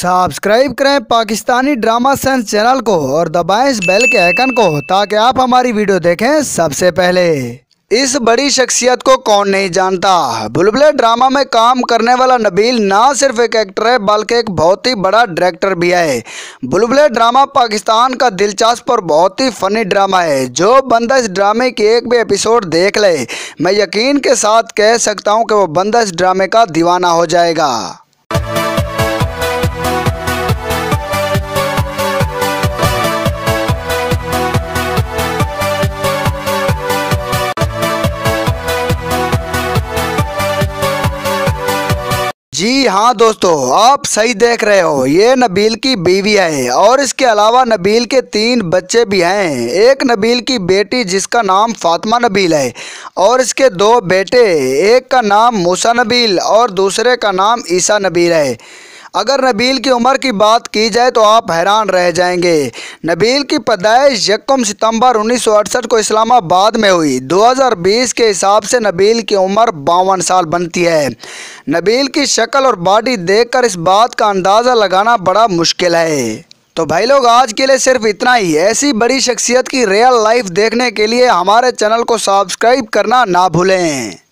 Subscribe करें Pakistani drama sense channel को और दबाएं इस बेल के आइकन को ताकि आप हमारी वीडियो देखें सबसे पहले। इस बड़ी शख्सियत को कौन नहीं जानता। बुलबुले ड्रामा में काम करने वाला नबील ना सिर्फ एक एक्टर है बल्कि एक बहुत ही बड़ा डायरेक्टर भी है। बुलबुले ड्रामा पाकिस्तान का दिलचस्प और बहुत ही फनी ड्रामा है। जो बंदा इस ड्रामे की एक भी एपिसोड देख ले, मैं यकीन के साथ कह सकता हूं कि वो बंदा इस ड्रामे का दीवाना हो जाएगा। जी हाँ दोस्तों, आप सही देख रहे हो, ये नबील की बीवी है और इसके अलावा नबील के 3 बच्चे भी हैं। एक नबील की बेटी जिसका नाम फातिमा नबील है और इसके 2 बेटे, एक का नाम मूसा नबील और दूसरे का नाम ईसा नबील है। अगर नबील की उम्र की बात की जाए तो आप हैरान रह जाएंगे। नबील की पैदाइश 1 सितंबर 1968 को इस्लामाबाद में हुई। 2020 के हिसाब से नबील की उम्र 52 साल बनती है। नबील की शक्ल और बॉडी देखकर इस बात का अंदाज़ा लगाना बड़ा मुश्किल है। तो भाई लोग, आज के लिए सिर्फ इतना ही। ऐसी बड़ी शख्सियत की रियल लाइफ देखने के लिए हमारे चैनल को सब्सक्राइब करना ना भूलें।